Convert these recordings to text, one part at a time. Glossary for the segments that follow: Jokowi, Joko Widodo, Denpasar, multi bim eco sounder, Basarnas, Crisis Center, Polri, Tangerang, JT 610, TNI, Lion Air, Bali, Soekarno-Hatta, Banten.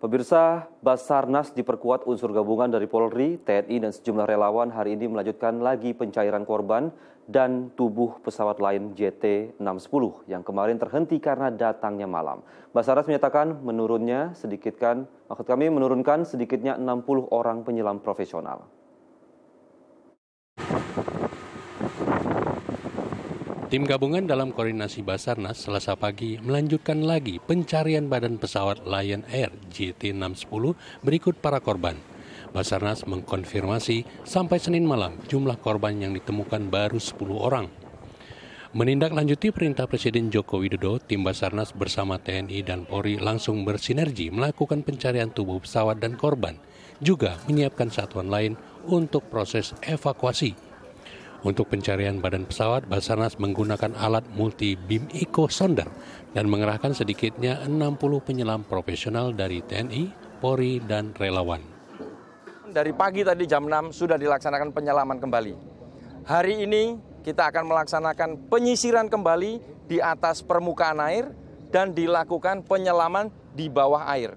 Pemirsa, Basarnas diperkuat unsur gabungan dari Polri, TNI, dan sejumlah relawan hari ini melanjutkan lagi pencairan korban dan tubuh pesawat Lion JT 610 yang kemarin terhenti karena datangnya malam. Basarnas menyatakan menurunkan sedikitnya 60 orang penyelam profesional. Tim gabungan dalam koordinasi Basarnas Selasa pagi melanjutkan lagi pencarian badan pesawat Lion Air JT 610 berikut para korban. Basarnas mengkonfirmasi sampai Senin malam jumlah korban yang ditemukan baru 10 orang. Menindaklanjuti perintah Presiden Joko Widodo, tim Basarnas bersama TNI dan Polri langsung bersinergi melakukan pencarian tubuh pesawat dan korban, juga menyiapkan satuan lain untuk proses evakuasi. Untuk pencarian badan pesawat, Basarnas menggunakan alat multi-beam echo sonder dan mengerahkan sedikitnya 60 penyelam profesional dari TNI, Polri, dan relawan. Dari pagi tadi jam 6 sudah dilaksanakan penyelaman kembali. Hari ini kita akan melaksanakan penyisiran kembali di atas permukaan air dan dilakukan penyelaman di bawah air.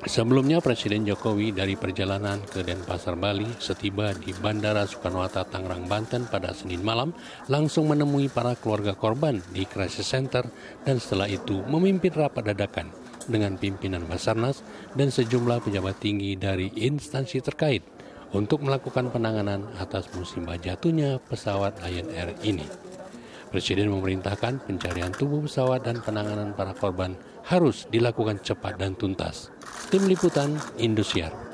Sebelumnya Presiden Jokowi dari perjalanan ke Denpasar, Bali, setiba di Bandara Soekarno-Hatta, Tangerang, Banten pada Senin malam, langsung menemui para keluarga korban di Crisis Center dan setelah itu memimpin rapat dadakan dengan pimpinan Basarnas dan sejumlah pejabat tinggi dari instansi terkait untuk melakukan penanganan atas musibah jatuhnya pesawat Lion Air ini. Presiden memerintahkan pencarian tubuh pesawat dan penanganan para korban harus dilakukan cepat dan tuntas. Tim Liputan, Indosiar.